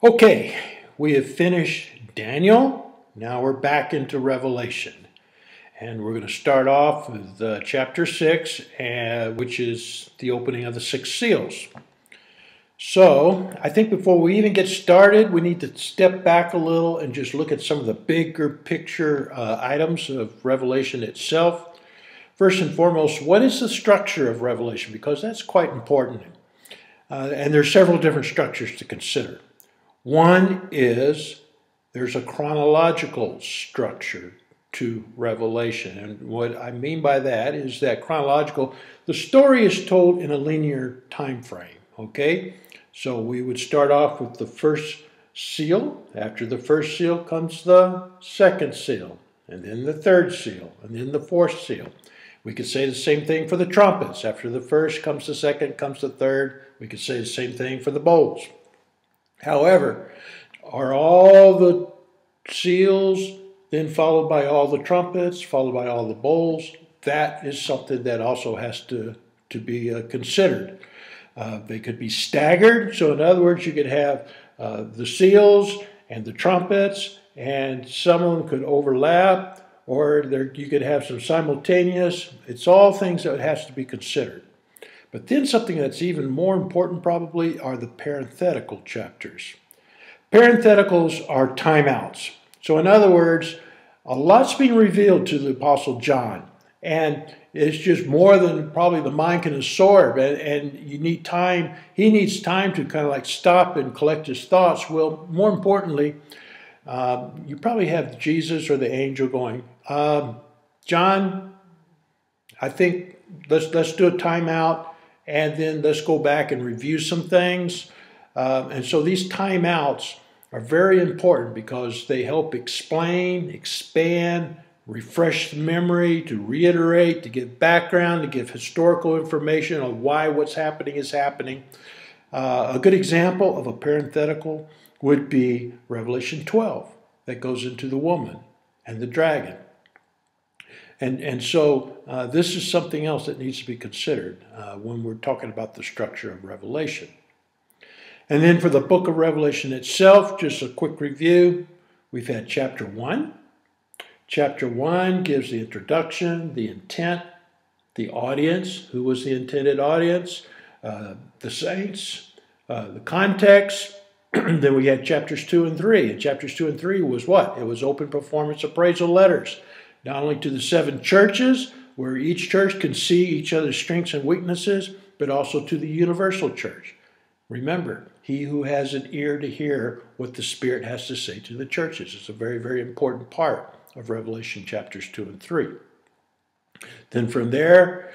Okay, we have finished Daniel. Now we're back into Revelation. And we're going to start off with chapter 6, which is the opening of the 6 seals. So, I think before we even get started, we need to step back a little and just look at some of the bigger picture items of Revelation itself. First and foremost, what is the structure of Revelation? Because that's quite important. And there are several different structures to consider. One is there's a chronological structure to Revelation. And what I mean by that is that chronological, the story is told in a linear time frame, okay? So we would start off with the first seal. After the first seal comes the second seal, and then the third seal, and then the fourth seal. We could say the same thing for the trumpets. After the first comes the second, comes the third. We could say the same thing for the bowls. However, are all the seals then followed by all the trumpets, followed by all the bowls? That is something that also has to be considered. They could be staggered. So in other words, you could have the seals and the trumpets, and some of them could overlap, or you could have some simultaneous. It's all things that has to be considered. But then something that's even more important probably are the parenthetical chapters. Parentheticals are timeouts. So in other words, a lot's being revealed to the Apostle John, and it's just more than probably the mind can absorb, and you need time. He needs time to kind of like stop and collect his thoughts. Well, more importantly, you probably have Jesus or the angel going, John, I think let's do a timeout, and then let's go back and review some things. And so these timeouts are very important because they help explain, expand, refresh the memory, to reiterate, to give background, to give historical information on why what's happening is happening. A good example of a parenthetical would be Revelation 12 that goes into the woman and the dragon. And so this is something else that needs to be considered when we're talking about the structure of Revelation. And then for the book of Revelation itself, just a quick review. We've had chapter 1. Chapter 1 gives the introduction, the intent, the audience. Who was the intended audience? The saints, the context. Then we had chapters 2 and 3. And chapters 2 and 3 was what? It was open performance appraisal letters, not only to the 7 churches, where each church can see each other's strengths and weaknesses, but also to the universal church. Remember, he who has an ear to hear what the Spirit has to say to the churches. It's a very, very important part of Revelation chapters 2 and 3. Then from there,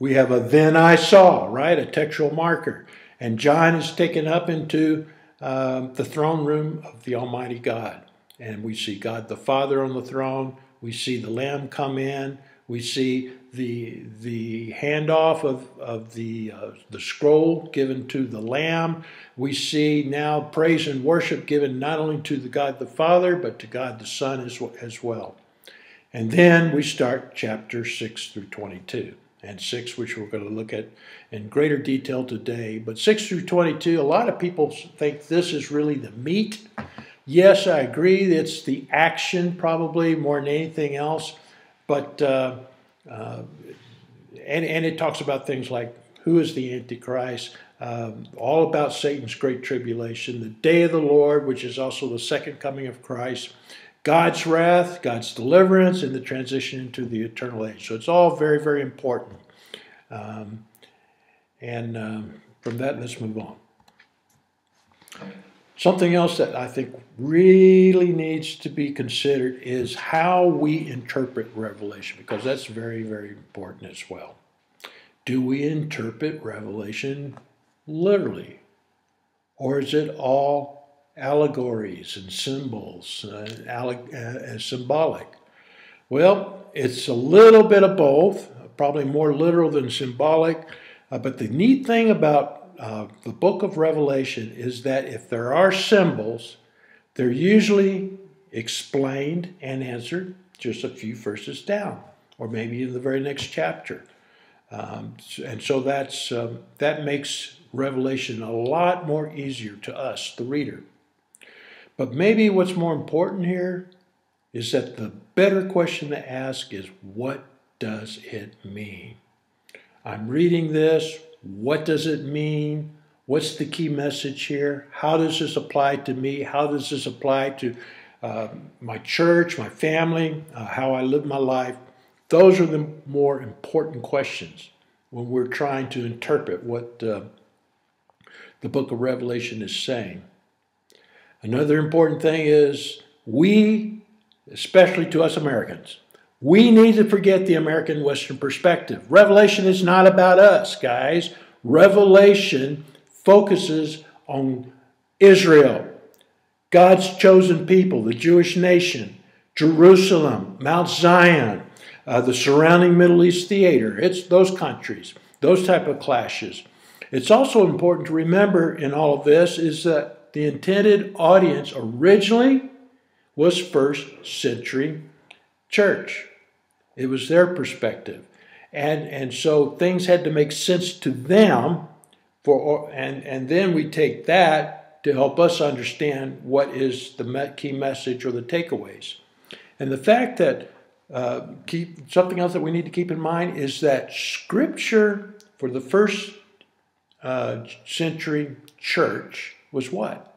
we have a then I saw, right? A textual marker. And John is taken up into the throne room of the Almighty God. And we see God the Father on the throne. We see the Lamb come in. We see the handoff of the scroll given to the Lamb. We see now praise and worship given not only to the God the Father, but to God the Son as well. And then we start chapter 6 through 22. And 6, which we're going to look at in greater detail today. But 6 through 22, a lot of people think this is really the meat. Yes, I agree. It's the action probably more than anything else. But and it talks about things like who is the Antichrist, all about Satan's great tribulation, the day of the Lord, which is also the second coming of Christ, God's wrath, God's deliverance, and the transition into the eternal age. So it's all very, very important. From that, let's move on. Something else that I think really needs to be considered is how we interpret Revelation, because that's very, very important as well. Do we interpret Revelation literally, or is it all allegories and symbols, symbolic? Well, it's a little bit of both, probably more literal than symbolic, but the neat thing about the book of Revelation is that if there are symbols, they're usually explained and answered just a few verses down, or maybe in the very next chapter. And so that's that makes Revelation a lot more easier to us, the reader. But maybe what's more important here is that the better question to ask is, what does it mean? I'm reading this. What does it mean? What's the key message here? How does this apply to me? How does this apply to my church, my family, how I live my life? Those are the more important questions when we're trying to interpret what the book of Revelation is saying. Another important thing is we, especially to us Americans, we need to forget the American Western perspective. Revelation is not about us, guys. Revelation focuses on Israel, God's chosen people, the Jewish nation, Jerusalem, Mount Zion, the surrounding Middle East theater. It's those countries, those type of clashes. It's also important to remember in all of this is that the intended audience originally was first-century church. It was their perspective. And so things had to make sense to them, and then we take that to help us understand what is the key message or the takeaways. And the fact that, something else that we need to keep in mind is that Scripture for the first century church was what?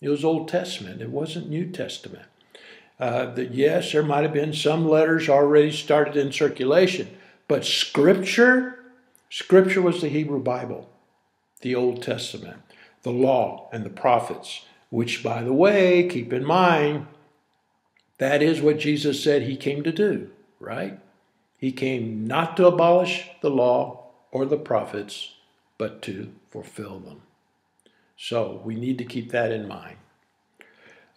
It was Old Testament. It wasn't New Testament. That yes, there might have been some letters already started in circulation, but Scripture was the Hebrew Bible, the Old Testament, the law and the prophets, which, by the way, keep in mind, that is what Jesus said he came to do, right? He came not to abolish the law or the prophets, but to fulfill them. So we need to keep that in mind.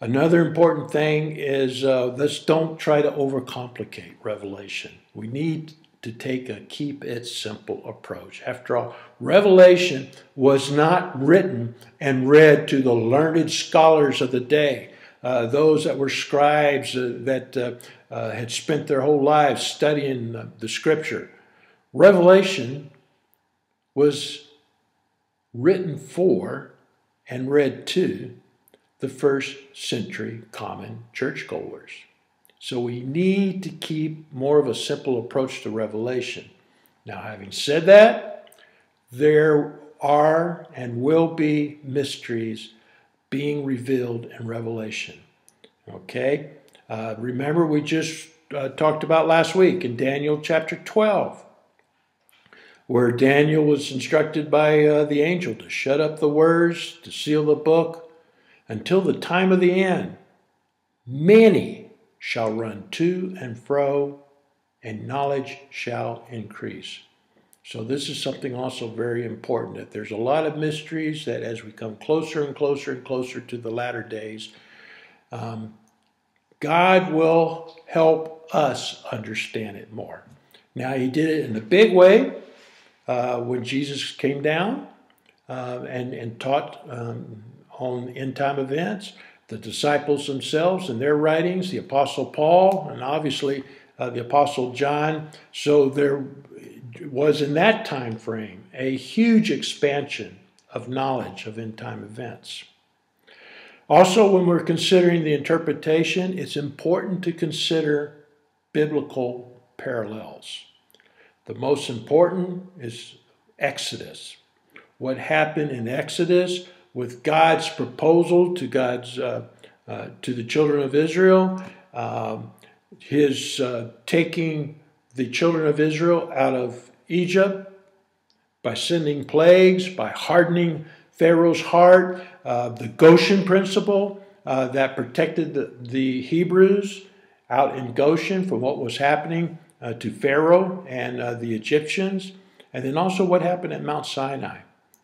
Another important thing is let's don't try to overcomplicate Revelation. We need to take a keep it simple approach. After all, Revelation was not written and read to the learned scholars of the day, those that were scribes that had spent their whole lives studying the Scripture. Revelation was written for and read to the first century common churchgoers. So we need to keep more of a simple approach to Revelation. Now, having said that, there are and will be mysteries being revealed in Revelation. Okay? Remember, we just talked about last week in Daniel chapter 12, where Daniel was instructed by the angel to shut up the words, to seal the book, until the time of the end. Many shall run to and fro, and knowledge shall increase. So this is something also very important, that there's a lot of mysteries that as we come closer and closer and closer to the latter days, God will help us understand it more. Now, he did it in a big way when Jesus came down and taught on end-time events. The disciples themselves and their writings, the Apostle Paul, and obviously the Apostle John. So there was in that time frame a huge expansion of knowledge of end-time events. Also, when we're considering the interpretation, it's important to consider biblical parallels. The most important is Exodus. What happened in Exodus with God's proposal to the children of Israel, his taking the children of Israel out of Egypt by sending plagues, by hardening Pharaoh's heart, the Goshen principle that protected the Hebrews out in Goshen from what was happening to Pharaoh and the Egyptians, and then also what happened at Mount Sinai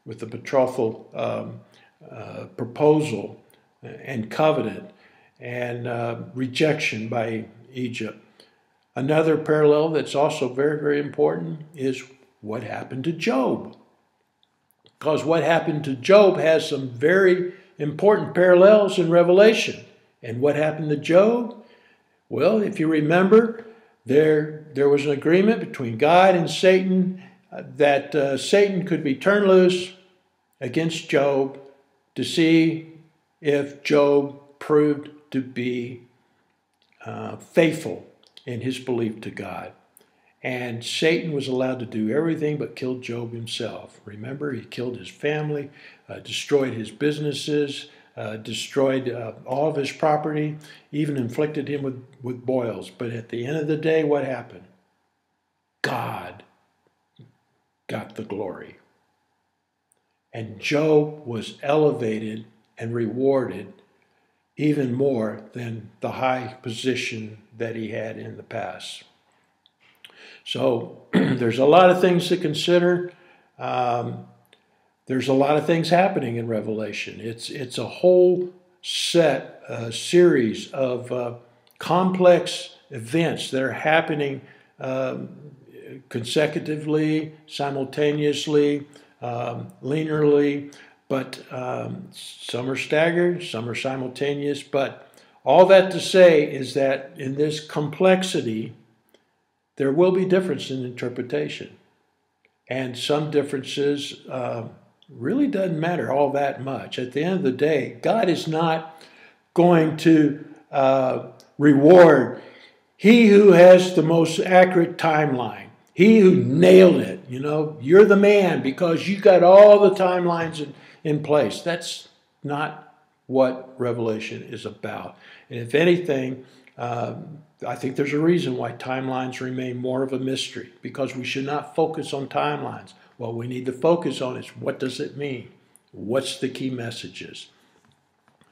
with the betrothal proposal and covenant and rejection by Egypt. Another parallel that's also very, very important is what happened to Job. Because what happened to Job has some very important parallels in Revelation. And what happened to Job? Well, if you remember, there was an agreement between God and Satan, that Satan could be turned loose against Job to see if Job proved to be faithful in his belief to God. And Satan was allowed to do everything but kill Job himself. Remember, he killed his family, destroyed his businesses, destroyed all of his property, even inflicted him with boils. But at the end of the day, what happened? God got the glory. And Job was elevated and rewarded even more than the high position that he had in the past. So there's a lot of things to consider. There's a lot of things happening in Revelation. It's a whole set, series of complex events that are happening consecutively, simultaneously, linearly, but some are staggered, some are simultaneous. But all that to say is that in this complexity, there will be difference in interpretation. And some differences really doesn't matter all that much. At the end of the day, God is not going to reward he who has the most accurate timeline, he who nailed it. You know, you're the man because you got all the timelines in place. That's not what Revelation is about. And if anything, I think there's a reason why timelines remain more of a mystery, because we should not focus on timelines. What we need to focus on is what does it mean? What's the key messages?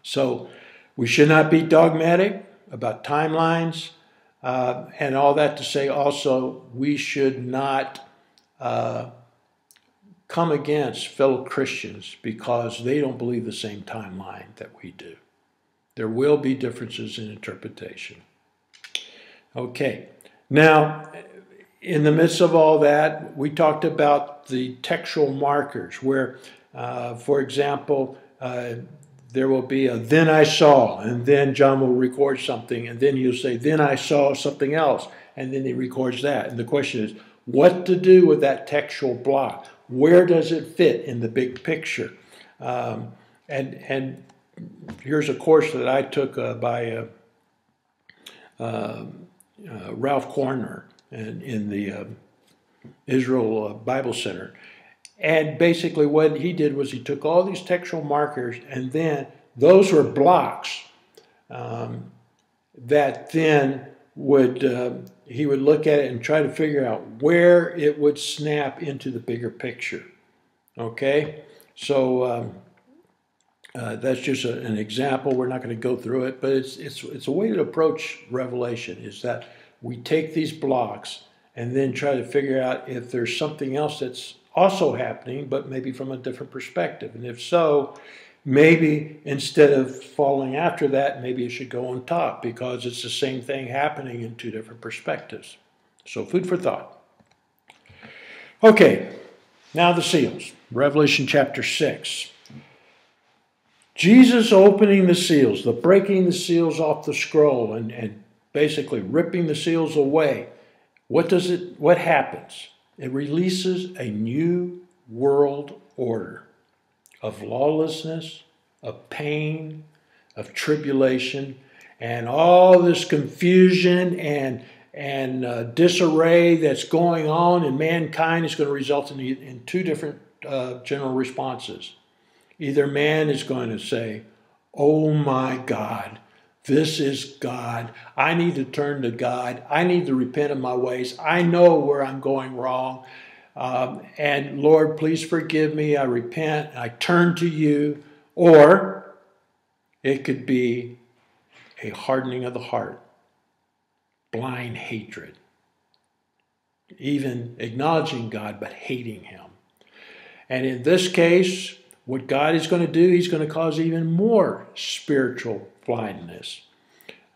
So we should not be dogmatic about timelines, and all that to say also we should not come against fellow Christians because they don't believe the same timeline that we do. There will be differences in interpretation. Okay, now in the midst of all that, we talked about the textual markers where, for example, there will be a "then I saw," and then John will record something, and then he'll say, "then I saw something else," and then he records that. And the question is, what to do with that textual block? Where does it fit in the big picture? And here's a course that I took by Ralph Korner in the Israel Bible Center. And basically what he did was he took all these textual markers, and then those were blocks that then would, he would look at it and try to figure out where it would snap into the bigger picture. Okay? So that's just an example. We're not going to go through it, but it's a way to approach Revelation, is that we take these blocks and then try to figure out if there's something else that's also happening, but maybe from a different perspective. And if so, maybe instead of falling after that, maybe it should go on top because it's the same thing happening in two different perspectives. So food for thought. Okay, now the seals. Revelation chapter 6. Jesus opening the seals, the breaking the seals off the scroll, and basically ripping the seals away. What happens? It releases a new world order of lawlessness, of pain, of tribulation, and all this confusion and disarray that's going on in mankind is going to result in two different general responses. Either man is going to say, "Oh my God, this is God. I need to turn to God. I need to repent of my ways. I know where I'm going wrong. And Lord, please forgive me. I repent. I turn to you." Or it could be a hardening of the heart, blind hatred, even acknowledging God but hating him. And in this case, what God is going to do, he's going to cause even more spiritual blindness.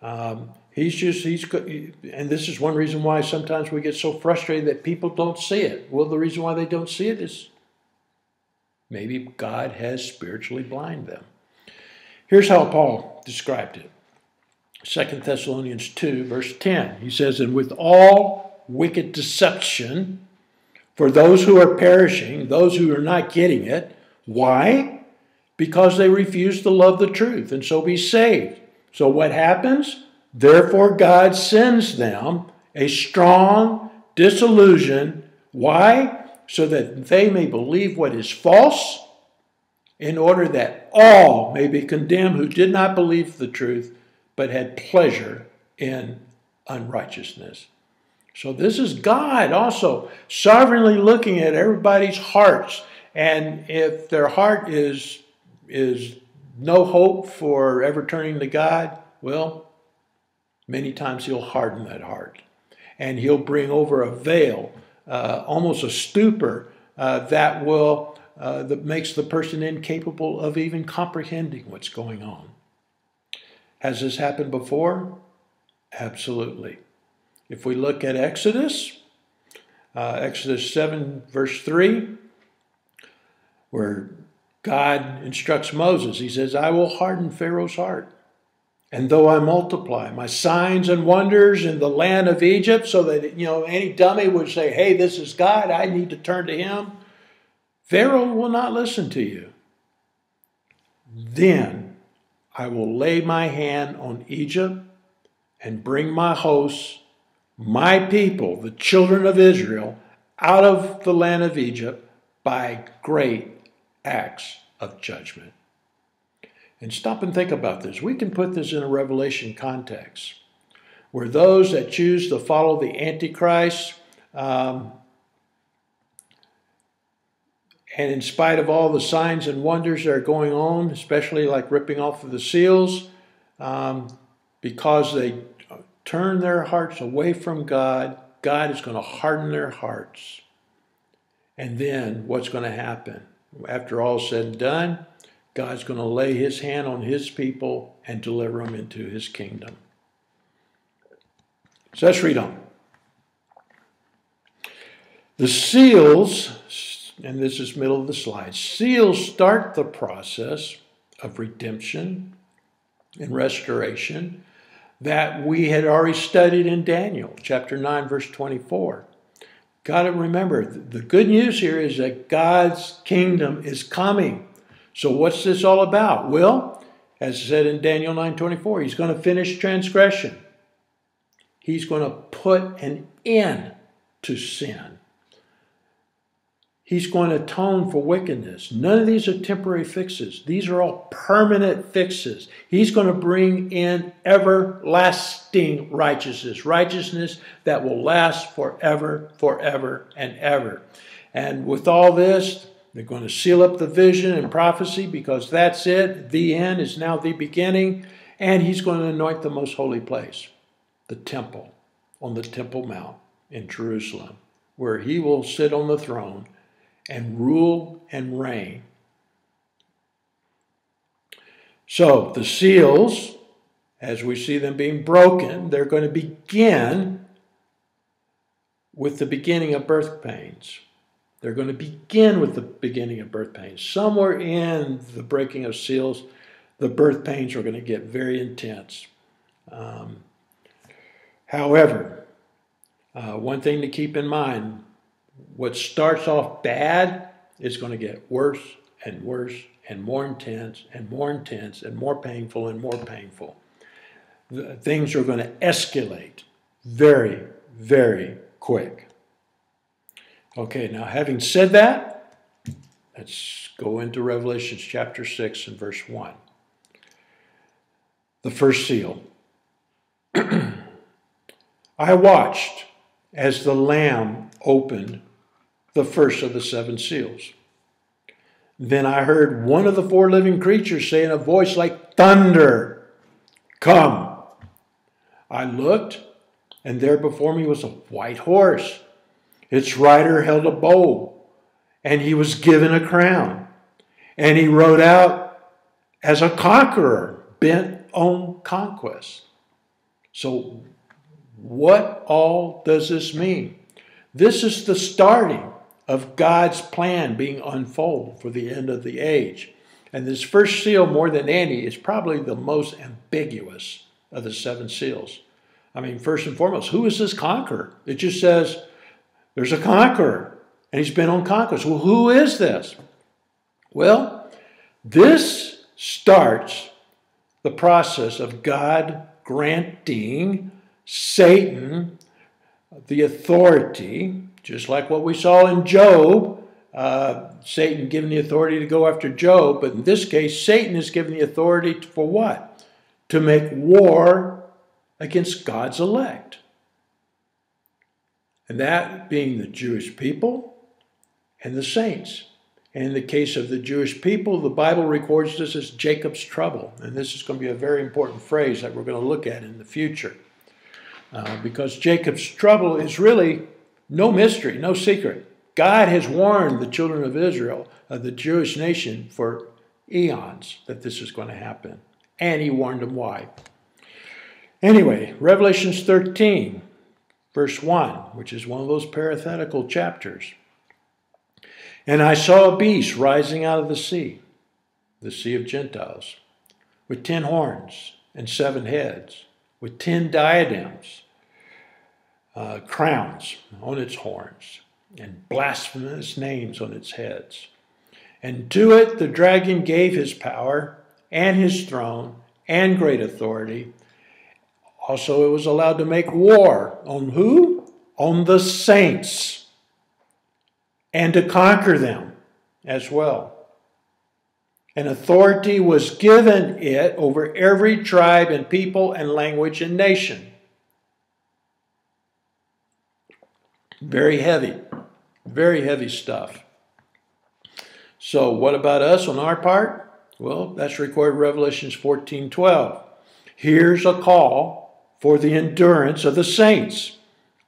And this is one reason why sometimes we get so frustrated that people don't see it. Well, the reason why they don't see it is maybe God has spiritually blinded them. Here's how Paul described it. 2 Thessalonians 2, verse 10. He says, "And with all wicked deception, for those who are perishing, those who are not getting it. Why? Because they refuse to love the truth and so be saved. So what happens? Therefore God sends them a strong disillusion. Why? So that they may believe what is false, in order that all may be condemned who did not believe the truth, but had pleasure in unrighteousness. So this is God also sovereignly looking at everybody's hearts. And if their heart is no hope for ever turning to God, well, many times he'll harden that heart. And he'll bring over a veil, almost a stupor, that will... that makes the person incapable of even comprehending what's going on. Has this happened before? Absolutely. If we look at Exodus, Exodus 7 verse 3, where God instructs Moses, he says, I will harden Pharaoh's heart, and though I multiply my signs and wonders in the land of Egypt, so that, you know, any dummy would say, hey, this is God, I need to turn to him. Pharaoh will not listen to you. Then I will lay my hand on Egypt and bring my hosts, my people, the children of Israel, out of the land of Egypt by great acts of judgment. And stop and think about this. We can put this in a Revelation context, where those that choose to follow the Antichrist, and in spite of all the signs and wonders that are going on, especially like ripping off of the seals, because they turn their hearts away from God, God is going to harden their hearts. And then what's going to happen? After all said and done, God's going to lay his hand on his people and deliver them into his kingdom. So let's read on. The seals... and this is middle of the slide. Seals start the process of redemption and restoration that we had already studied in Daniel, chapter 9, verse 24. Got to remember, the good news here is that God's kingdom is coming. So what's this all about? Well, as said in Daniel 9:24, he's going to finish transgression. He's going to put an end to sin. He's going to atone for wickedness. None of these are temporary fixes. These are all permanent fixes. He's going to bring in everlasting righteousness. Righteousness that will last forever, forever, and ever. And with all this, they're going to seal up the vision and prophecy, because that's it. The end is now the beginning. And he's going to anoint the most holy place, the temple, on the Temple Mount in Jerusalem, where he will sit on the throne and rule and reign. So the seals, as we see them being broken, they're going to begin with the beginning of birth pains. They're going to begin with the beginning of birth pains. Somewhere in the breaking of seals, the birth pains are going to get very intense. However, one thing to keep in mind, what starts off bad is going to get worse and worse and more intense and more intense and more painful and more painful. Things are going to escalate very, very quick. Okay, now having said that, let's go into Revelation chapter 6 and verse 1. The first seal. I watched as the Lamb opened the first of the seven seals. Then I heard one of the four living creatures say in a voice like thunder, "Come!" I looked, and there before me was a white horse. Its rider held a bowl, and he was given a crown. And he rode out as a conqueror, bent on conquest. So what all does this mean? This is the starting of God's plan being unfolded for the end of the age. And this first seal, more than any, is probably the most ambiguous of the seven seals. I mean, first and foremost, who is this conqueror? It just says, there's a conqueror. And he's been on conquest. Well, who is this? Well, this starts the process of God granting Satan the authority, just like what we saw in Job, Satan given the authority to go after Job. But in this case, Satan is given the authority to, for what? To make war against God's elect. And that being the Jewish people and the saints. And in the case of the Jewish people, the Bible records this as Jacob's trouble. And this is going to be a very important phrase that we're going to look at in the future. Because Jacob's trouble is really no mystery, no secret. God has warned the children of Israel, of the Jewish nation, for eons that this is going to happen. And he warned them why. Anyway, Revelation 13, verse 1, which is one of those parenthetical chapters. And I saw a beast rising out of the sea of Gentiles, with 10 horns and 7 heads, with 10 diadems, crowns on its horns, and blasphemous names on its heads. And to it the dragon gave his power and his throne and great authority. Also, it was allowed to make war on who? On the saints, and to conquer them as well. And authority was given it over every tribe and people and language and nation. Very heavy stuff. So what about us on our part? Well, that's recorded in Revelation 14:12. Here's a call for the endurance of the saints,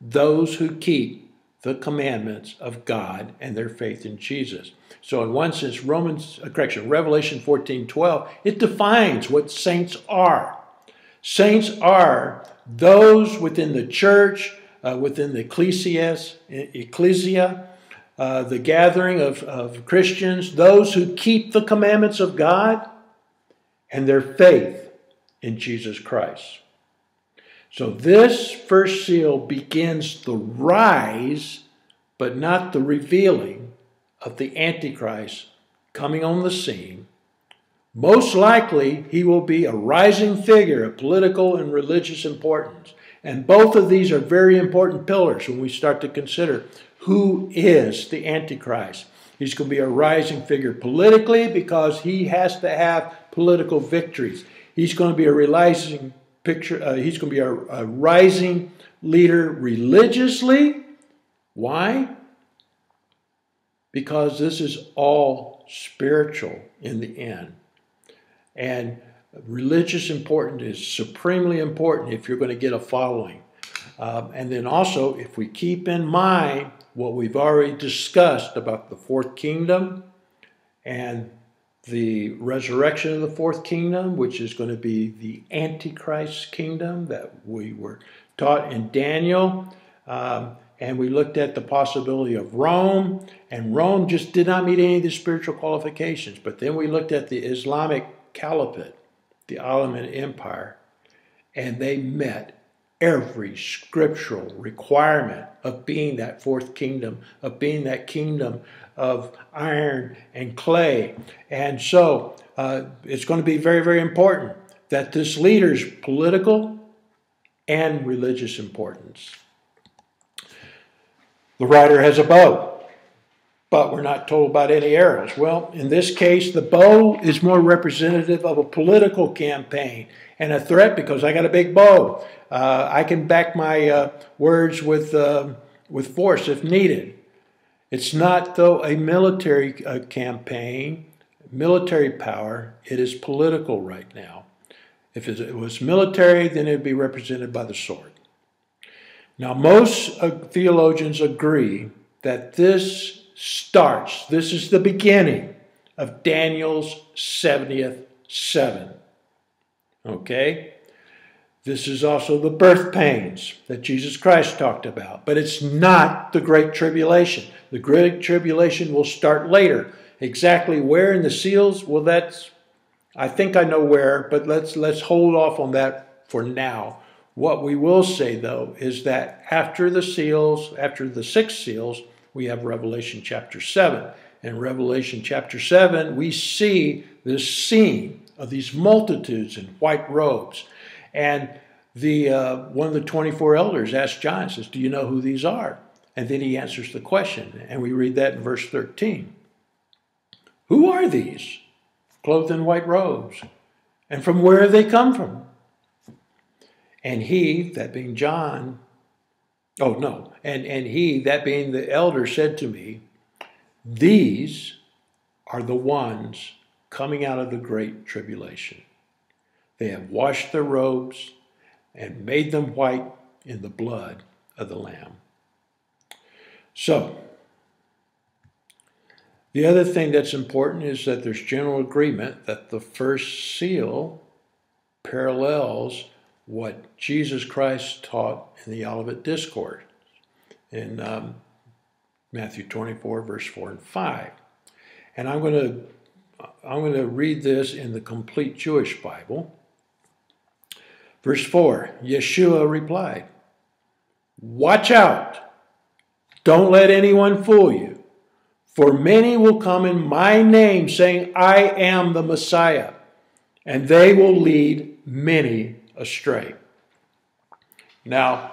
those who keep the commandments of God and their faith in Jesus. So in one sense, Revelation 14:12, it defines what saints are. Saints are those within the church, within the ecclesia, the gathering of Christians, those who keep the commandments of God and their faith in Jesus Christ. So this first seal begins the rise, but not the revealing, of the Antichrist coming on the scene. Most likely, he will be a rising figure of political and religious importance. And both of these are very important pillars when we start to consider who is the Antichrist. He's going to be a rising figure politically because he has to have political victories. He's going to be a rising leader religiously. Why? Because this is all spiritual in the end. And religious importance is supremely important if you're going to get a following. And then also, if we keep in mind what we've already discussed about the fourth kingdom and the resurrection of the fourth kingdom, which is going to be the Antichrist's kingdom that we were taught in Daniel. And we looked at the possibility of Rome, and Rome just did not meet any of the spiritual qualifications. But then we looked at the Islamic Caliphate, the Ottoman Empire, and they met every scriptural requirement of being that fourth kingdom, of being that kingdom of iron and clay. And so it's going to be very, very important that this leader's political and religious importance. The rider has a bow, but we're not told about any arrows. Well, in this case, the bow is more representative of a political campaign and a threat because I got a big bow. I can back my words with force if needed. It's not, though, a military campaign, military power. It is political right now. If it was military, then it would be represented by the sword. Now, most theologians agree that this starts, this is the beginning of Daniel's 70th seven. Okay? This is also the birth pains that Jesus Christ talked about, but it's not the Great Tribulation. The Great Tribulation will start later. Exactly where in the seals? Well, that's, I think I know where, but let's hold off on that for now. What we will say, though, is that after the seals, after the 6 seals, we have Revelation chapter 7. In Revelation chapter 7, we see this scene of these multitudes in white robes. And the one of the 24 elders asked John, says, do you know who these are? And then he answers the question. And we read that in verse 13. Who are these clothed in white robes? And from where have they come from? And he, that being John, he, that being the elder, said to me, these are the ones coming out of the great tribulation. They have washed their robes and made them white in the blood of the Lamb. So, the other thing that's important is that there's general agreement that the first seal parallels what Jesus Christ taught in the Olivet Discourse in Matthew 24, verse 4 and 5. And I'm going to read this in the Complete Jewish Bible. Verse 4, Yeshua replied, watch out! Don't let anyone fool you, for many will come in my name, saying, I am the Messiah, and they will lead many astray. Now,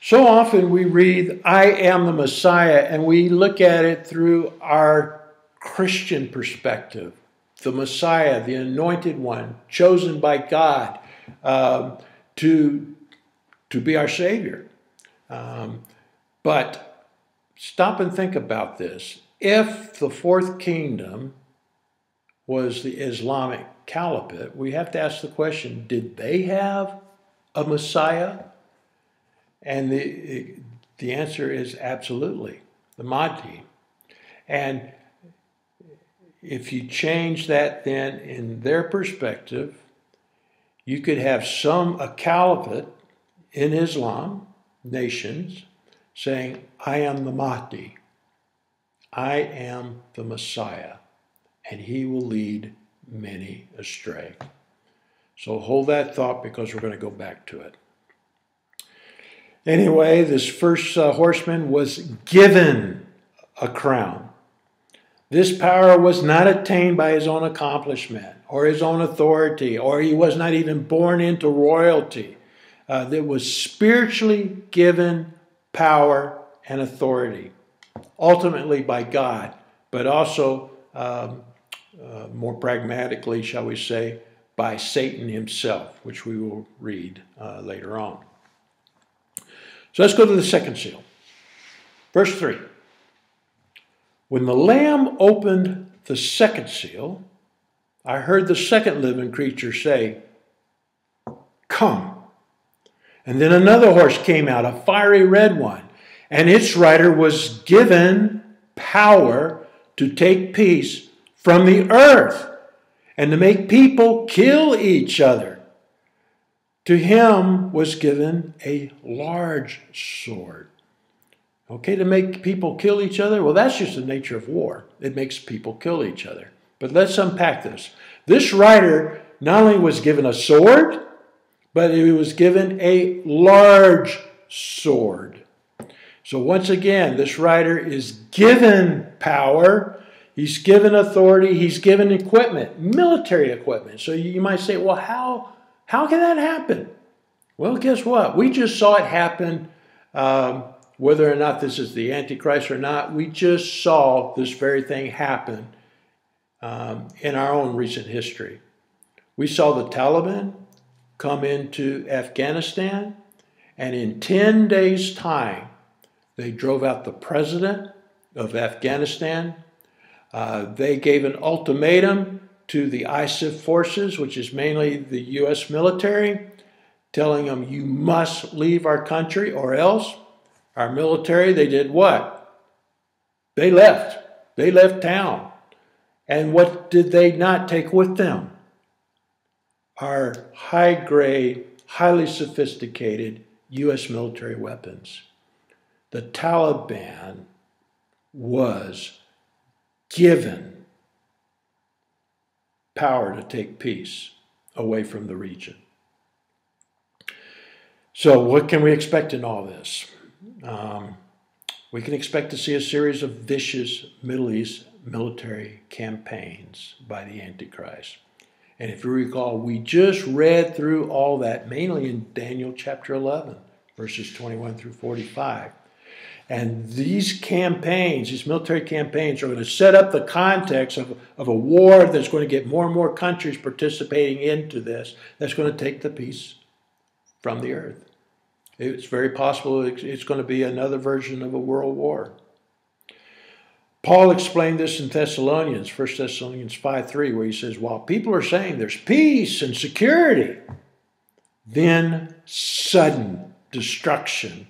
so often we read, I am the Messiah, and we look at it through our Christian perspective. The Messiah, the anointed one, chosen by God to be our Savior. But stop and think about this. If the fourth kingdom was the Islamic Caliphate, we have to ask the question, did they have a Messiah? And the answer is absolutely, the Mahdi. And if you change that, then in their perspective, you could have a caliphate in Islam, nations, saying, I am the Mahdi, I am the Messiah, and he will lead many astray. So hold that thought, because we're going to go back to it. Anyway, this first horseman was given a crown. This power was not attained by his own accomplishment or his own authority, or he was not even born into royalty. There was spiritually given power and authority, ultimately by God, but also more pragmatically, shall we say, by Satan himself, which we will read later on. So let's go to the second seal. Verse 3. When the Lamb opened the second seal, I heard the second living creature say, come. And then another horse came out, a fiery red one, and its rider was given power to take peace from the earth and to make people kill each other. To him was given a large sword. Okay, to make people kill each other? Well, that's just the nature of war. It makes people kill each other. But let's unpack this. This rider not only was given a sword, but he was given a large sword. So once again, this rider is given power. He's given authority. He's given equipment, military equipment. So you might say, well, how can that happen? Well, guess what? We just saw it happen. Whether or not this is the Antichrist or not, we just saw this very thing happen in our own recent history. We saw the Taliban come into Afghanistan, and in 10 days' time, they drove out the president of Afghanistan. They gave an ultimatum to the ISAF forces, which is mainly the U.S. military, telling them, you must leave our country or else. Our military, they did what? They left. They left town. And what did they not take with them? Our high-grade, highly sophisticated U.S. military weapons. The Taliban was given power to take peace away from the region. So what can we expect in all this? We can expect to see a series of vicious Middle East military campaigns by the Antichrist. And if you recall, we just read through all that, mainly in Daniel chapter 11, verses 21 through 45. And these campaigns, these military campaigns, are going to set up the context of a war that's going to get more and more countries participating into this, that's going to take the peace from the earth. It's very possible it's going to be another version of a world war. Paul explained this in Thessalonians, 1 Thessalonians 5:3, where he says, while people are saying there's peace and security, then sudden destruction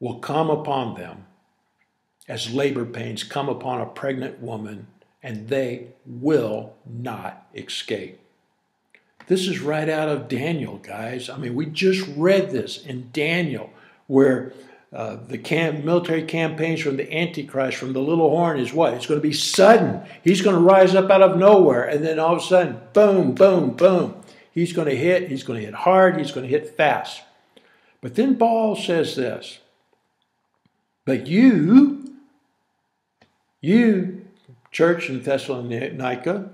will come upon them as labor pains come upon a pregnant woman, and they will not escape. This is right out of Daniel, guys. I mean, we just read this in Daniel, where military campaigns from the Antichrist, from the little horn, is what? It's going to be sudden. He's going to rise up out of nowhere, and then all of a sudden, boom, boom, boom. He's going to hit. He's going to hit hard. He's going to hit fast. But then Paul says this, but you, church in Thessalonica,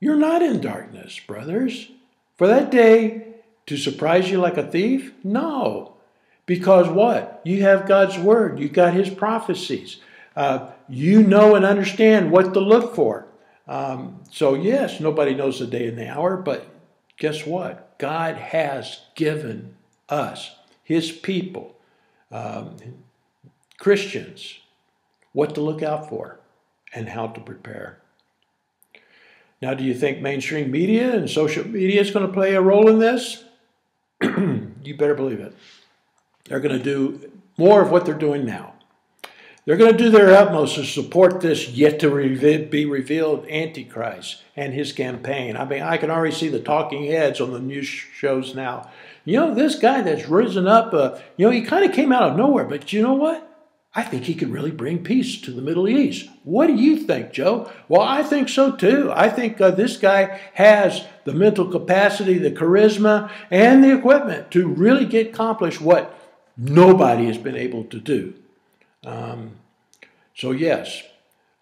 you're not in darkness, brothers, for that day to surprise you like a thief? No. Because what? You have God's word. You got his prophecies. You know and understand what to look for. So yes, nobody knows the day and the hour, but guess what? God has given us, his people, Christians, what to look out for and how to prepare. Now, do you think mainstream media and social media is going to play a role in this? You better believe it. They're going to do more of what they're doing now. They're going to do their utmost to support this yet to be revealed Antichrist and his campaign. I mean, I can already see the talking heads on the news shows now. You know, this guy that's risen up, you know, he kind of came out of nowhere, but you know what? I think he could really bring peace to the Middle East. What do you think, Joe? Well, I think so too. I think this guy has the mental capacity, the charisma, and the equipment to really get accomplished what nobody has been able to do. So yes,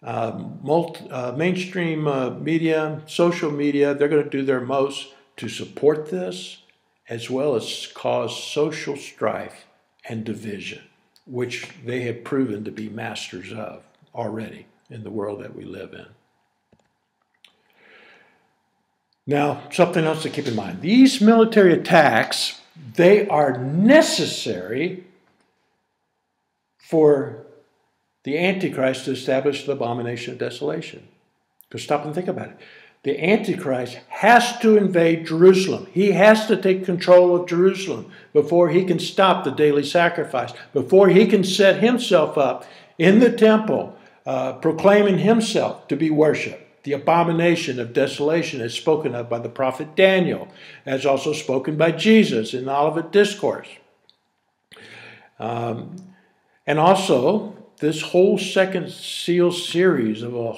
mainstream media, social media, they're going to do their most to support this, as well as cause social strife and division, which they have proven to be masters of already in the world that we live in. Now, something else to keep in mind. These military attacks, they are necessary for the Antichrist to establish the abomination of desolation. Because stop and think about it. The Antichrist has to invade Jerusalem. He has to take control of Jerusalem before he can stop the daily sacrifice, before he can set himself up in the temple, proclaiming himself to be worshipped. The abomination of desolation is spoken of by the prophet Daniel, as also spoken by Jesus in the Olivet Discourse. And also, this whole second seal series of a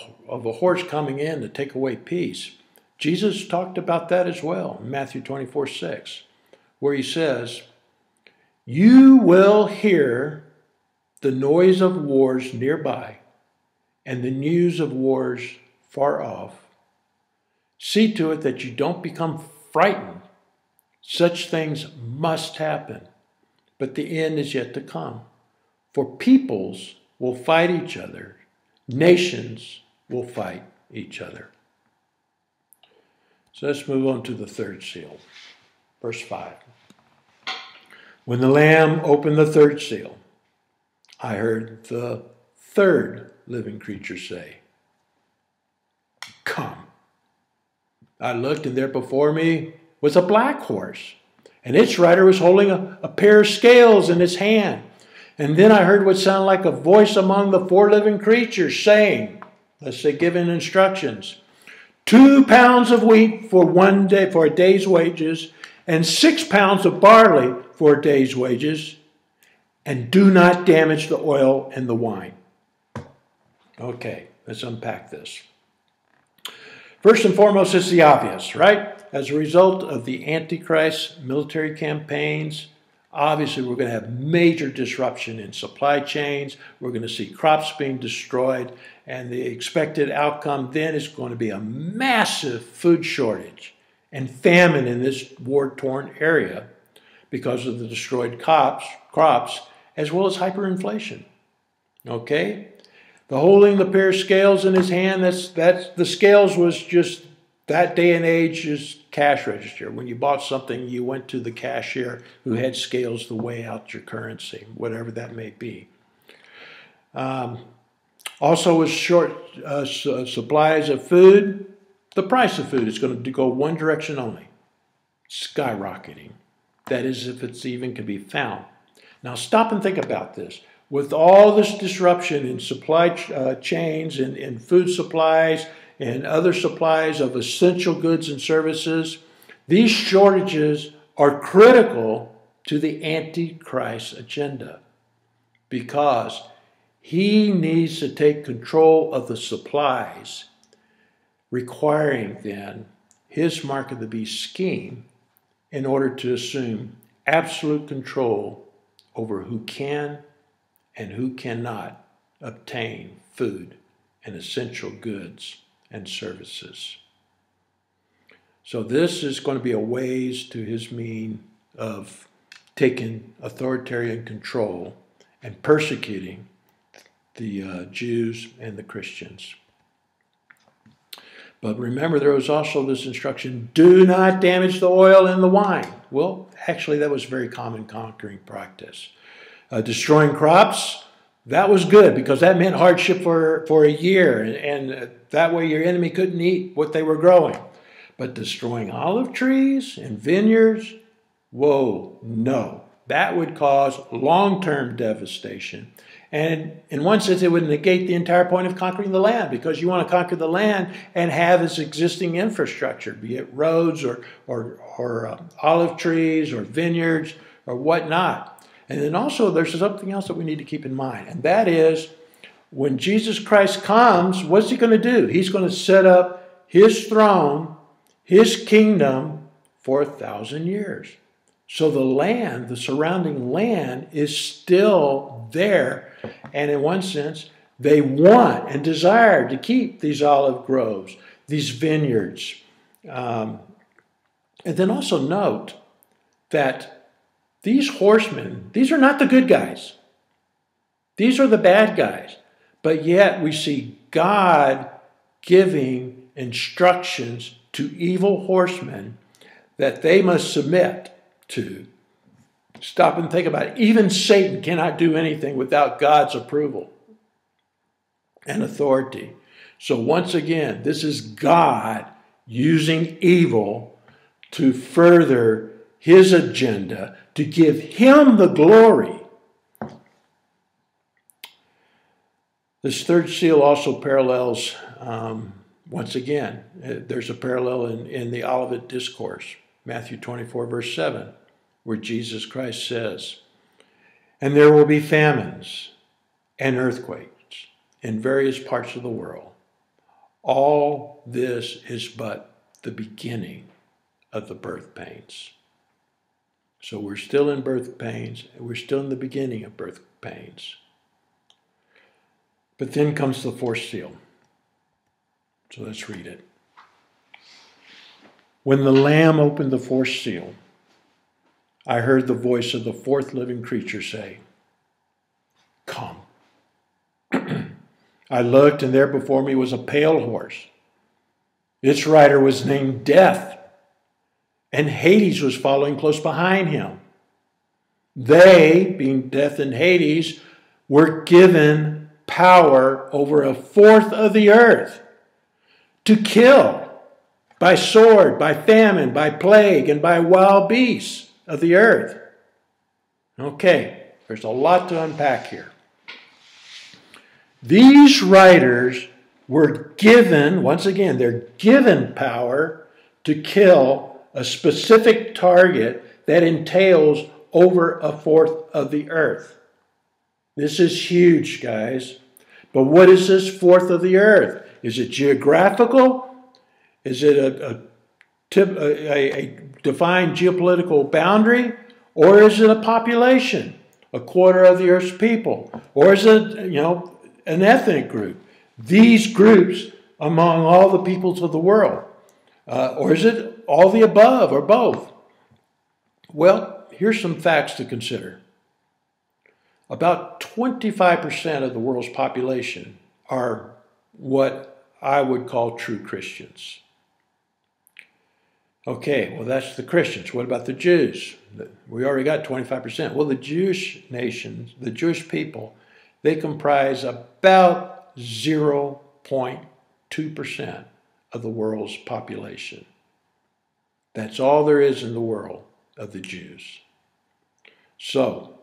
horse coming in to take away peace. Jesus talked about that as well in Matthew 24:6, where he says, you will hear the noise of wars nearby and the news of wars far off. See to it that you don't become frightened. Such things must happen, but the end is yet to come. For peoples will fight each other, nations will fight each other. So let's move on to the third seal. Verse 5. When the Lamb opened the third seal, I heard the third living creature say, come. I looked, and there before me was a black horse, and its rider was holding a pair of scales in his hand. And then I heard what sounded like a voice among the four living creatures saying, let's say giving instructions, 2 pounds of wheat for a day's wages, and 6 pounds of barley for a day's wages, and do not damage the oil and the wine. Okay, let's unpack this. First and foremost, it's the obvious, right? As a result of the Antichrist's military campaigns, Obviously, we're going to have major disruption in supply chains. We're going to see crops being destroyed. And the expected outcome then is going to be a massive food shortage and famine in this war-torn area because of the destroyed crops, as well as hyperinflation. Okay? The holding the pair of scales in his hand, the scales was just, that day and age is cash register. When you bought something, you went to the cashier who had scales to weigh out your currency, whatever that may be. Also with short supplies of food, the price of food is going to go one direction only, skyrocketing. That is, if it's even can be found. Now stop and think about this. With all this disruption in supply chains and in food supplies, and other supplies of essential goods and services, these shortages are critical to the Antichrist agenda because he needs to take control of the supplies, requiring then his Mark of the Beast scheme in order to assume absolute control over who can and who cannot obtain food and essential goods and services. So this is going to be a ways to his mean of taking authoritarian control and persecuting the Jews and the Christians. But remember, there was also this instruction, do not damage the oil and the wine. Well, actually, that was a very common conquering practice. Destroying crops, that was good because that meant hardship for a year, and that way your enemy couldn't eat what they were growing. But destroying olive trees and vineyards, whoa, no. That would cause long-term devastation. And in one sense, it would negate the entire point of conquering the land because you want to conquer the land and have its existing infrastructure, be it roads or olive trees or vineyards or whatnot. And then also there's something else that we need to keep in mind. And that is, when Jesus Christ comes, what's he going to do? He's going to set up his throne, his kingdom for 1,000 years. So the land, the surrounding land is still there. And in one sense, they want and desire to keep these olive groves, these vineyards. And then also note that these horsemen, these are not the good guys. These are the bad guys. But yet we see God giving instructions to evil horsemen that they must submit to. Stop and think about it. Even Satan cannot do anything without God's approval and authority. So once again, this is God using evil to further his agenda, to give him the glory. This third seal also parallels, once again, there's a parallel in the Olivet Discourse, Matthew 24, verse 7, where Jesus Christ says, "And there will be famines and earthquakes in various parts of the world. All this is but the beginning of the birth pains." So we're still in birth pains. We're still in the beginning of birth pains. But then comes the fourth seal. So let's read it. When the Lamb opened the fourth seal, I heard the voice of the fourth living creature say, "Come." I looked, and there before me was a pale horse. Its rider was named Death, and Hades was following close behind him. They, being Death and Hades, were given power over a fourth of the earth to kill by sword, by famine, by plague, and by wild beasts of the earth. Okay, there's a lot to unpack here. These riders were given, once again, they're given power to kill a specific target that entails over a fourth of the earth. This is huge, guys. But what is this fourth of the earth? Is it geographical? Is it a defined geopolitical boundary? Or is it a population, a quarter of the earth's people? Or is it, you know, an ethnic group? These groups among all the peoples of the world. Or is it all the above or both? Well, here's some facts to consider. About 25% of the world's population are what I would call true Christians. Okay, well, that's the Christians. What about the Jews? We already got 25%. Well, the Jewish nations, the Jewish people, they comprise about 0.2% of the world's population. That's all there is in the world of the Jews. So,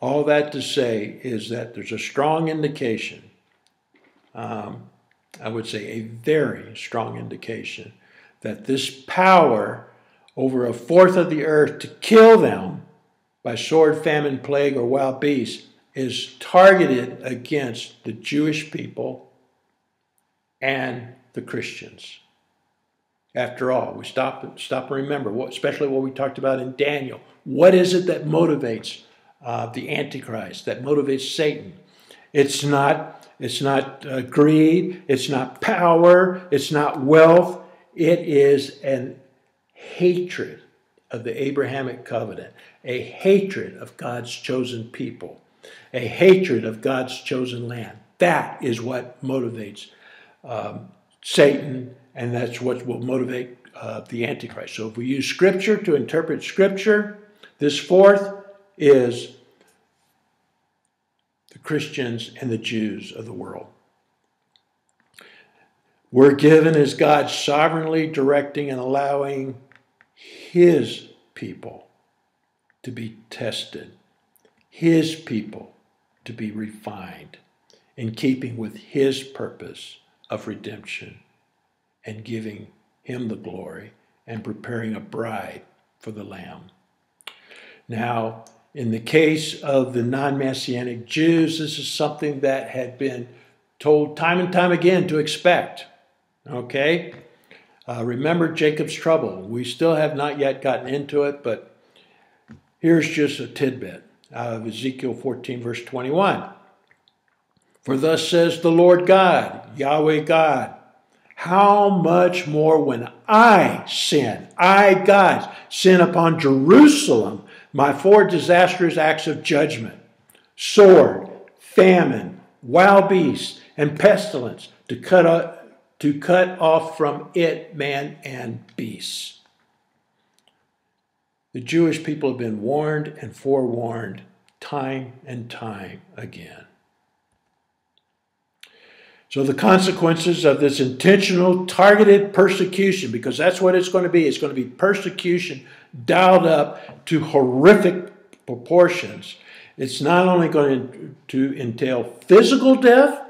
all that to say is that there's a strong indication, I would say a very strong indication, that this power over a fourth of the earth to kill them by sword, famine, plague, or wild beast is targeted against the Jewish people and the Christians. After all, we stop and remember, especially what we talked about in Daniel. What is it that motivates the Antichrist, that motivates Satan? It's not greed, it's not power, it's not wealth. It is an hatred of the Abrahamic covenant, a hatred of God's chosen people, a hatred of God's chosen land. That is what motivates Satan, and that's what will motivate the Antichrist. So if we use Scripture to interpret Scripture, this fourth is the Christians and the Jews of the world. We're given as God sovereignly directing and allowing His people to be tested, His people to be refined in keeping with His purpose of redemption and giving Him the glory and preparing a bride for the Lamb. Now, in the case of the non-Messianic Jews, this is something that had been told time and time again to expect. Okay? Remember Jacob's trouble. We still have not yet gotten into it, but here's just a tidbit out of Ezekiel 14, verse 21. For thus says the Lord God, Yahweh God, how much more when I sin, I, God, sin upon Jerusalem, my four disastrous acts of judgment, sword, famine, wild beasts, and pestilence, to cut off from it man and beasts. The Jewish people have been warned and forewarned time and time again. So the consequences of this intentional, targeted persecution, because that's what it's going to be persecution dialed up to horrific proportions. It's not only going to entail physical death,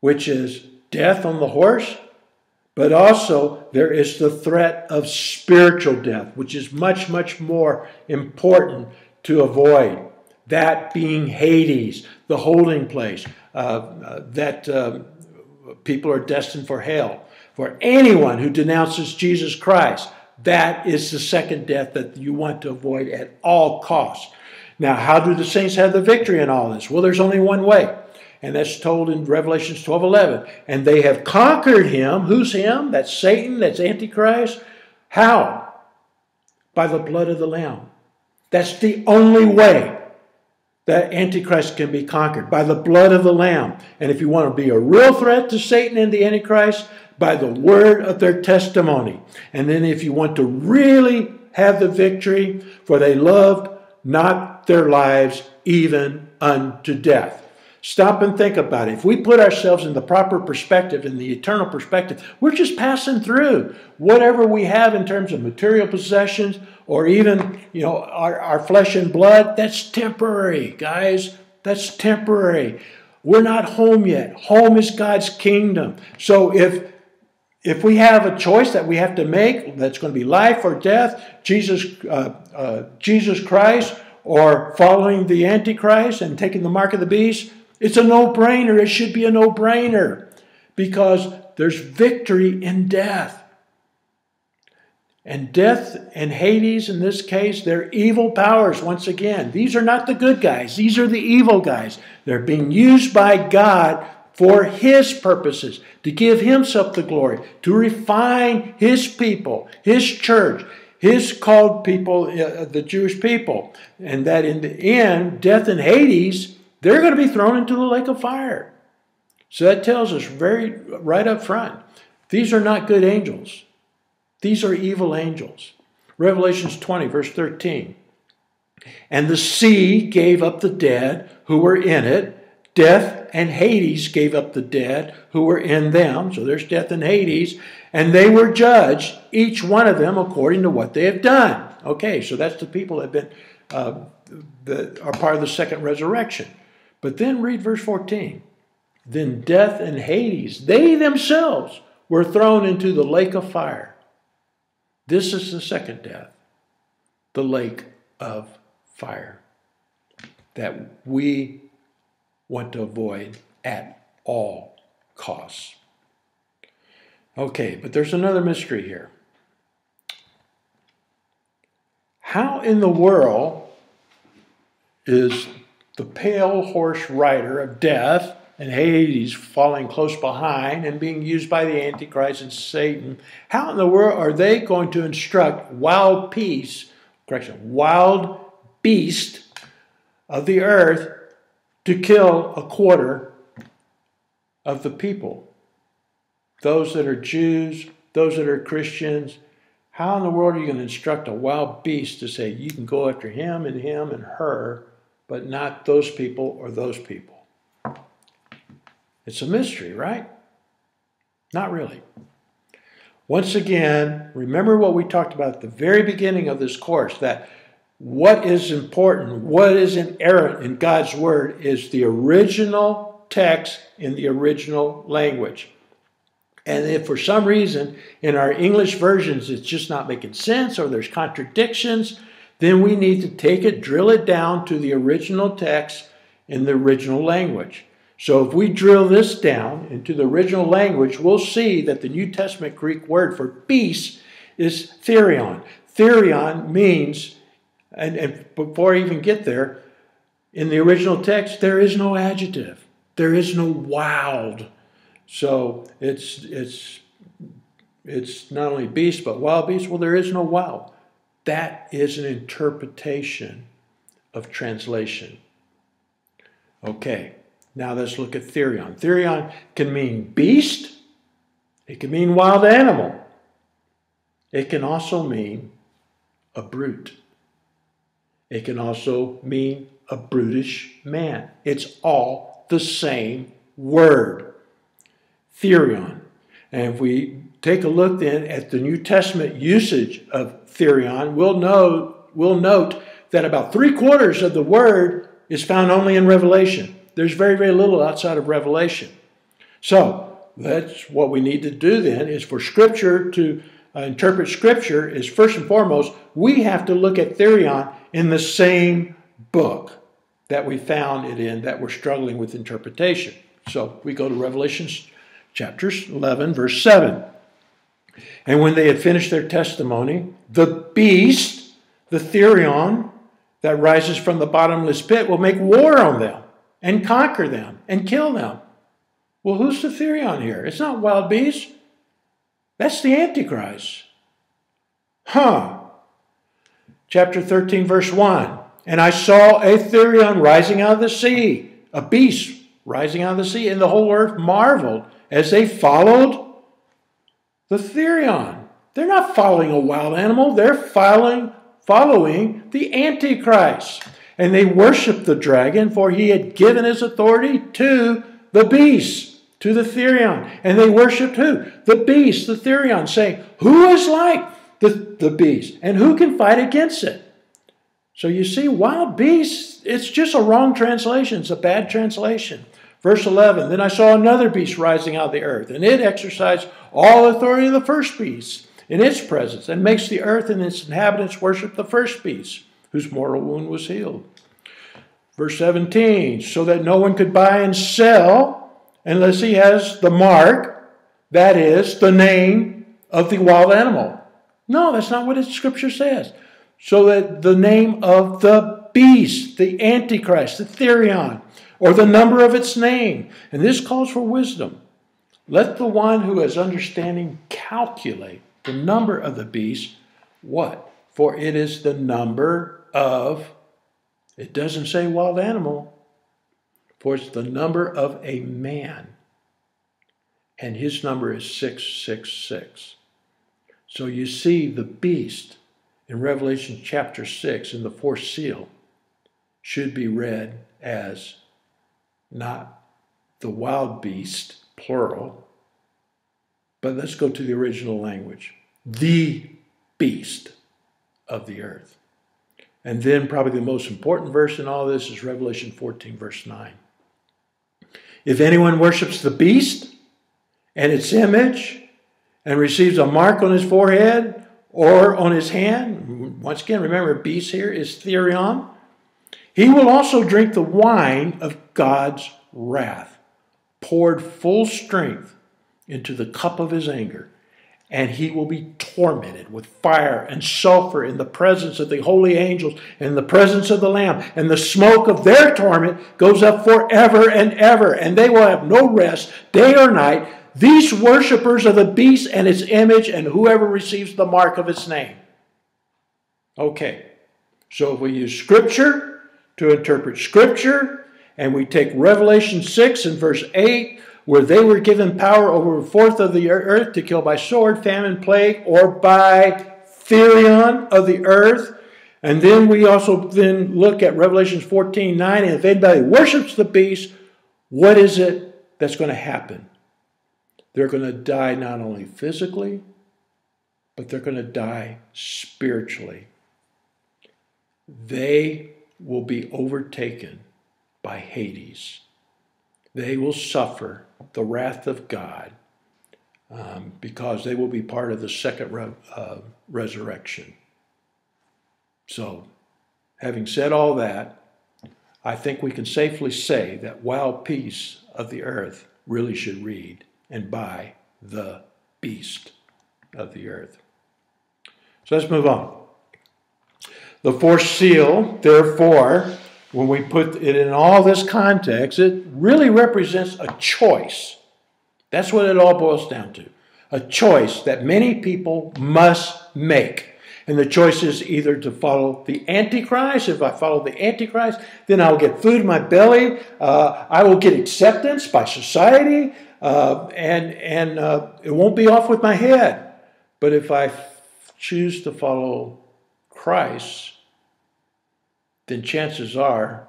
which is death on the horse, but also there is the threat of spiritual death, which is much, much more important to avoid. That being Hades, the holding place, people are destined for hell. For anyone who denounces Jesus Christ, that is the second death that you want to avoid at all costs. Now, how do the saints have the victory in all this? Well, there's only one way, and that's told in Revelation 12:11. And they have conquered him. Who's him? That's Satan. That's Antichrist. How? By the blood of the Lamb. That's the only way that Antichrist can be conquered, by the blood of the Lamb. And if you want to be a real threat to Satan and the Antichrist, by the word of their testimony. And then if you want to really have the victory, for they loved not their lives even unto death. Stop and think about it. If we put ourselves in the proper perspective, in the eternal perspective, we're just passing through. Whatever we have in terms of material possessions or even, you know, our flesh and blood, that's temporary, guys. That's temporary. We're not home yet. Home is God's kingdom. So if we have a choice that we have to make, that's going to be life or death, Jesus Christ or following the Antichrist and taking the mark of the beast, it's a no-brainer. It should be a no-brainer because there's victory in death. And death and Hades, in this case, they're evil powers once again. These are not the good guys. These are the evil guys. They're being used by God for His purposes, to give Himself the glory, to refine His people, His church, His called people, the Jewish people. And that in the end, death and Hades, they're going to be thrown into the lake of fire. So that tells us right up front, these are not good angels. These are evil angels. Revelation 20, verse 13. And the sea gave up the dead who were in it. Death and Hades gave up the dead who were in them. So there's death and Hades. And they were judged, each one of them, according to what they have done. Okay, so that's the people that are part of the second resurrection. But then read verse 14. Then death and Hades, they themselves, were thrown into the lake of fire. This is the second death, the lake of fire, that we want to avoid at all costs. Okay, but there's another mystery here. How in the world is the pale horse rider of death and Hades falling close behind and being used by the Antichrist and Satan, how in the world are they going to instruct wild beast of the earth to kill a quarter of the people? Those that are Jews, those that are Christians, how in the world are you going to instruct a wild beast to say, you can go after him and him and her, but not those people or those people? It's a mystery, right? Not really. Once again, remember what we talked about at the very beginning of this course, that what is important, what is inerrant in God's Word is the original text in the original language. And if for some reason in our English versions it's just not making sense or there's contradictions, then we need to take it, drill it down to the original text in the original language. So if we drill this down into the original language, we'll see that the New Testament Greek word for beast is therion. Therion means, and before I even get there, in the original text, there is no adjective. There is no wild. So it's not only beast, but wild beast. Well, there is no wild. That is an interpretation of translation. Okay. Now let's look at Therion. Therion can mean beast. It can mean wild animal. It can also mean a brute. It can also mean a brutish man. It's all the same word. Therion. And if we take a look then at the New Testament usage of Therion, we'll note that about 3/4 of the word is found only in Revelation. There's very, very little outside of Revelation. So that's what we need to do then is for Scripture to interpret Scripture is first and foremost, we have to look at Therion in the same book that we found it in that we're struggling with interpretation. So we go to Revelation chapter 11, verse 7. And when they had finished their testimony, the beast, the Therion, that rises from the bottomless pit will make war on them, and conquer them, and kill them. Well, who's the Therion here? It's not wild beast. That's the Antichrist. Huh. Chapter 13, verse 1. And I saw a Therion rising out of the sea, a beast rising out of the sea, and the whole earth marveled as they followed the Therion. They're not following a wild animal. They're following the Antichrist. And they worshiped the dragon, for he had given his authority to the beast, to the Therion. And they worshiped who? The beast, the Therion, saying, who is like the beast? And who can fight against it? So you see, wild beasts, it's just a wrong translation. It's a bad translation. Verse 11, then I saw another beast rising out of the earth, and it exercised all authority of the first beast in its presence, and makes the earth and its inhabitants worship the first beast, whose mortal wound was healed. Verse 17, so that no one could buy and sell unless he has the mark, that is, the name of the wild animal, No, that's not what the scripture says. So that the name of the beast, the Antichrist, the Therion, or the number of its name. And this calls for wisdom. Let the one who has understanding calculate the number of the beast. What? For it is the number of, it doesn't say wild animal, for it's the number of a man. And his number is 666. So you see the beast in Revelation chapter 6 in the fourth seal should be read as not the wild beast, plural, but let's go to the original language. The beast of the earth. And then probably the most important verse in all this is Revelation 14, verse 9. If anyone worships the beast and its image and receives a mark on his forehead or on his hand, once again, remember, beast here is Therion, he will also drink the wine of God's wrath, poured full strength into the cup of his anger, and he will be tormented with fire and sulfur in the presence of the holy angels and the presence of the Lamb. And the smoke of their torment goes up forever and ever, and they will have no rest day or night, these worshipers of the beast and its image and whoever receives the mark of its name. Okay, so if we use Scripture to interpret Scripture, and we take Revelation 6 and verse 8, where they were given power over a fourth of the earth to kill by sword, famine, plague, or by Therion of the earth. And then we also then look at Revelation 14, 9, and if anybody worships the beast, what is it that's going to happen? They're going to die not only physically, but they're going to die spiritually. They will be overtaken by Hades. They will suffer the wrath of God because they will be part of the second resurrection. So, having said all that, I think we can safely say that wild beast of the earth really should read and by the beast of the earth. So let's move on. The fourth seal, therefore, when we put it in all this context, it really represents a choice. That's what it all boils down to. A choice that many people must make. And the choice is either to follow the Antichrist. If I follow the Antichrist, then I'll get food in my belly. I will get acceptance by society. And it won't be off with my head. But if I choose to follow Christ, then chances are,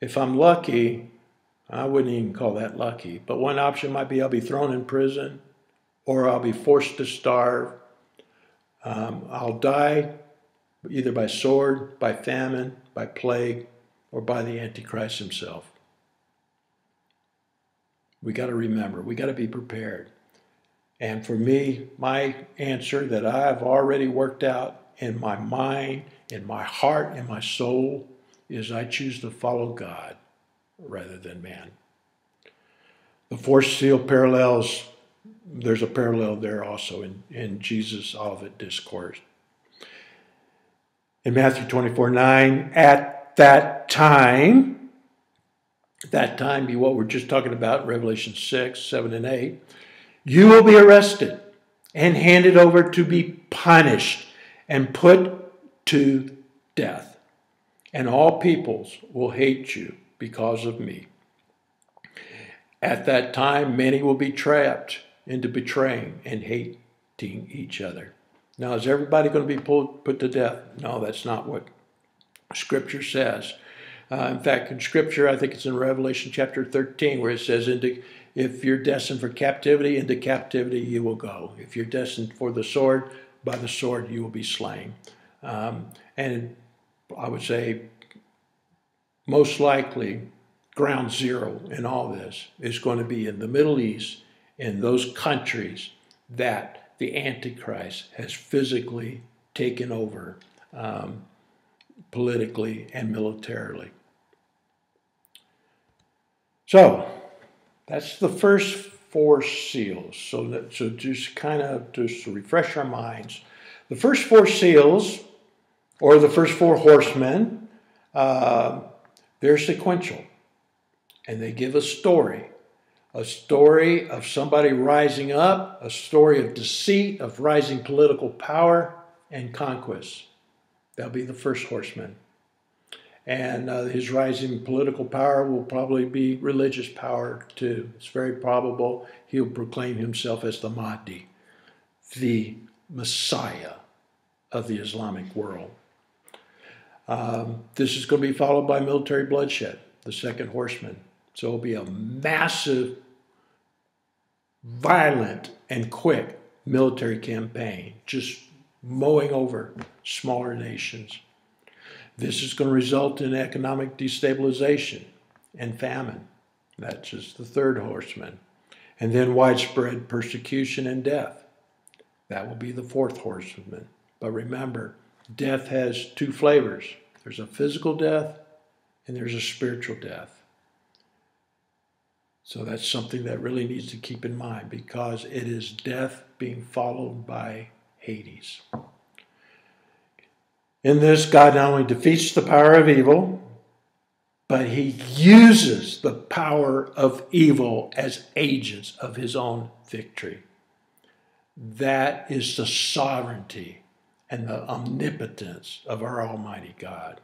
if I'm lucky, I wouldn't even call that lucky, but one option might be I'll be thrown in prison, or I'll be forced to starve. I'll die either by sword, by famine, by plague, or by the Antichrist himself. We got to remember, we got to be prepared. And for me, my answer that I've already worked out in my mind, in my heart, in my soul, is I choose to follow God rather than man. The fourth seal parallels, there's a parallel there also in Jesus' Olivet Discourse. In Matthew 24, 9, at that time be what we're just talking about, Revelation 6, 7, and 8, you will be arrested and handed over to be punished and put to death, and all peoples will hate you because of me. At that time, many will be trapped into betraying and hating each other. Now, is everybody going to be put to death? No, that's not what Scripture says. In fact, in Scripture, I think it's in Revelation chapter 13, where it says, if you're destined for captivity, into captivity you will go. If you're destined for the sword, by the sword you will be slain. And I would say most likely ground zero in all this is going to be in the Middle East, in those countries that the Antichrist has physically taken over politically and militarily. So that's the first four seals. So just kind of to refresh our minds, the first four seals, or the first four horsemen, they're sequential, and they give a story of somebody rising up, a story of deceit, of rising political power and conquest. That'll be the first horseman. And his rising political power will probably be religious power too. It's very probable he'll proclaim himself as the Mahdi, the Messiah of the Islamic world. This is going to be followed by military bloodshed, the second horseman. So it'll be a massive, violent, and quick military campaign, just mowing over smaller nations. This is going to result in economic destabilization and famine. That's just the third horseman. And then widespread persecution and death. That will be the fourth horseman. But remember, death has two flavors. There's a physical death and there's a spiritual death. So that's something that really needs to keep in mind, because it is death being followed by Hades. In this, God not only defeats the power of evil, but he uses the power of evil as agents of his own victory. That is the sovereignty and the omnipotence of our Almighty God.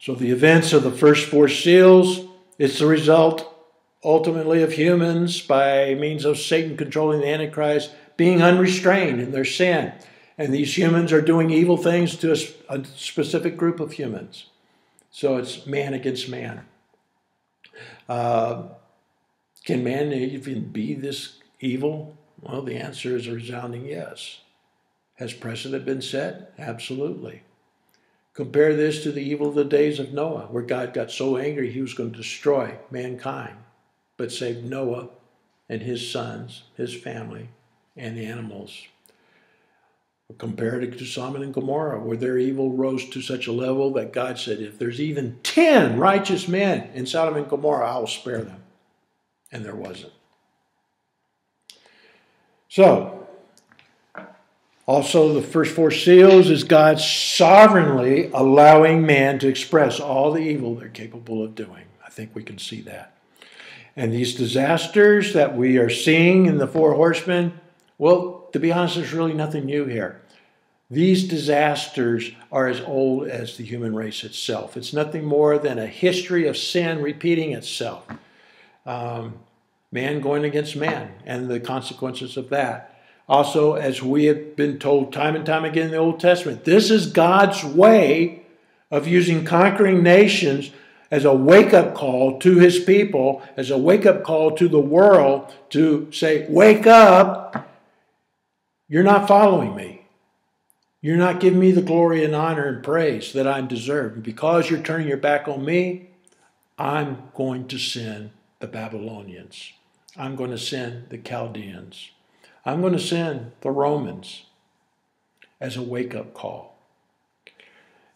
So the events of the first four seals, it's the result ultimately of humans by means of Satan controlling the Antichrist, being unrestrained in their sin. And these humans are doing evil things to a specific group of humans. So it's man against man. Can man even be this evil? Well, the answer is a resounding yes. Has precedent been set? Absolutely. Compare this to the evil of the days of Noah, where God got so angry he was going to destroy mankind, but saved Noah and his sons, his family, and the animals. Compared it to Sodom and Gomorrah, where their evil rose to such a level that God said, if there's even 10 righteous men in Sodom and Gomorrah, I will spare them. And there wasn't. So, also the first four seals is God sovereignly allowing man to express all the evil they're capable of doing. I think we can see that. And these disasters that we are seeing in the four horsemen, well, to be honest, there's really nothing new here. These disasters are as old as the human race itself. It's nothing more than a history of sin repeating itself. Man going against man and the consequences of that. Also, as we have been told time and time again in the Old Testament, this is God's way of using conquering nations as a wake-up call to his people, as a wake-up call to the world to say, wake up! You're not following me. You're not giving me the glory and honor and praise that I'm deserved. And because you're turning your back on me, I'm going to send the Babylonians. I'm going to send the Chaldeans. I'm going to send the Romans as a wake-up call.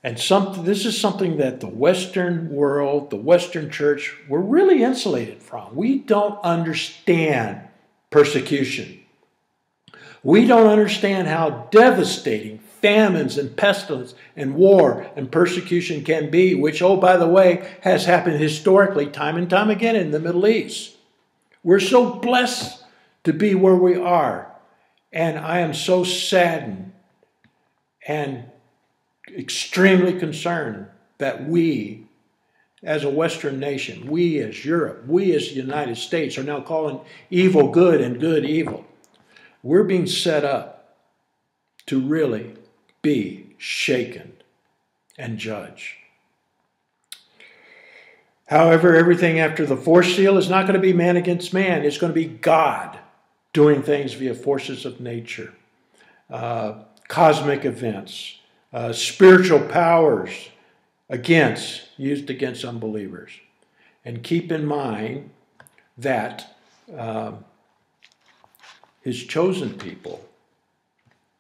And this is something that the Western world, the Western church, we're really insulated from. We don't understand persecution. We don't understand how devastating famines and pestilence and war and persecution can be, which, oh, by the way, has happened historically time and time again in the Middle East. We're so blessed to be where we are. And I am so saddened and extremely concerned that we, as a Western nation, we as Europe, we as the United States, are now calling evil good and good evil. We're being set up to really be shaken and judged. However, everything after the fourth seal is not going to be man against man. It's going to be God doing things via forces of nature, cosmic events, spiritual powers used against unbelievers. And keep in mind that his chosen people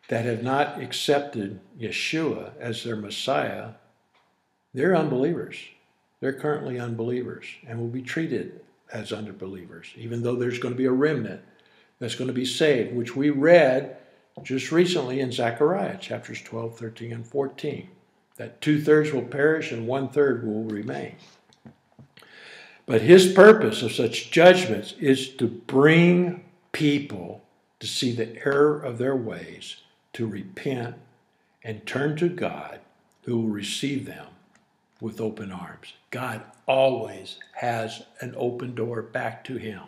that have not accepted Yeshua as their Messiah, they're unbelievers. They're currently unbelievers and will be treated as underbelievers, even though there's going to be a remnant that's going to be saved, which we read just recently in Zechariah, chapters 12, 13, and 14, that 2/3 will perish and 1/3 will remain. But his purpose of such judgments is to bring people to see the error of their ways, to repent and turn to God, who will receive them with open arms. God always has an open door back to him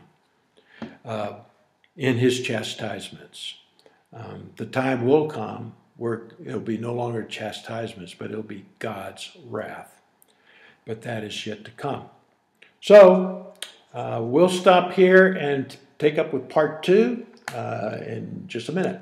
in his chastisements. The time will come where it'll be no longer chastisements, but it'll be God's wrath. But that is yet to come. So we'll stop here and take up with part 2 in just a minute.